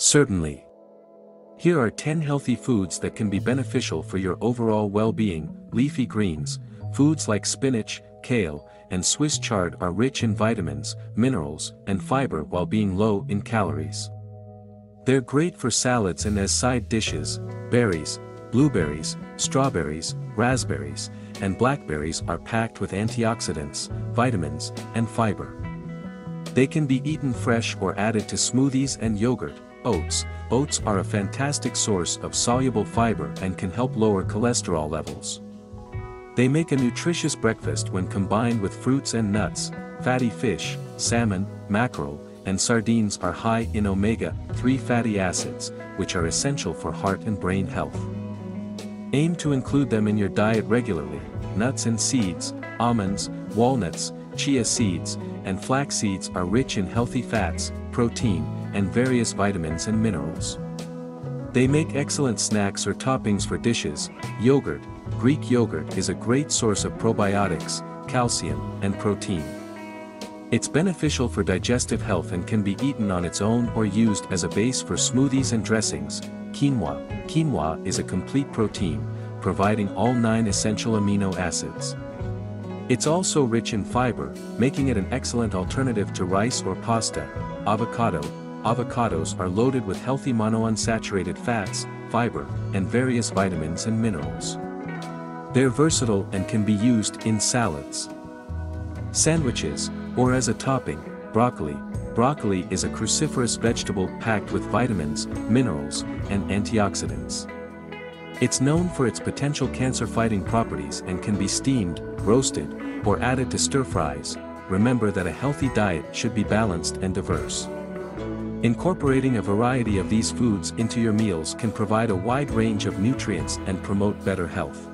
Certainly. Here are 10 healthy foods that can be beneficial for your overall well-being. Leafy greens, foods like spinach, kale, and Swiss chard are rich in vitamins, minerals, and fiber while being low in calories. They're great for salads and as side dishes. Berries, blueberries, strawberries, raspberries, and blackberries are packed with antioxidants, vitamins, and fiber. They can be eaten fresh or added to smoothies and yogurt. Oats. Oats are a fantastic source of soluble fiber and can help lower cholesterol levels. They make a nutritious breakfast when combined with fruits and nuts. Fatty fish, salmon, mackerel, and sardines are high in omega-3 fatty acids, which are essential for heart and brain health. Aim to include them in your diet regularly. Nuts and seeds, almonds, walnuts, chia seeds, and flax seeds are rich in healthy fats, protein, and various vitamins and minerals. They make excellent snacks or toppings for dishes. Yogurt. Greek yogurt is a great source of probiotics, calcium, and protein. It's beneficial for digestive health and can be eaten on its own or used as a base for smoothies and dressings. Quinoa. Quinoa is a complete protein, providing all 9 essential amino acids. It's also rich in fiber, making it an excellent alternative to rice or pasta. Avocado. Avocados are loaded with healthy monounsaturated fats, fiber, and various vitamins and minerals. They're versatile and can be used in salads, sandwiches, or as a topping. Broccoli. Broccoli is a cruciferous vegetable packed with vitamins, minerals, and antioxidants. It's known for its potential cancer-fighting properties and can be steamed, roasted, or added to stir-fries. Remember that a healthy diet should be balanced and diverse. Incorporating a variety of these foods into your meals can provide a wide range of nutrients and promote better health.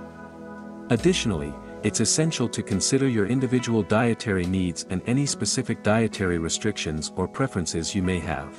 Additionally, it's essential to consider your individual dietary needs and any specific dietary restrictions or preferences you may have.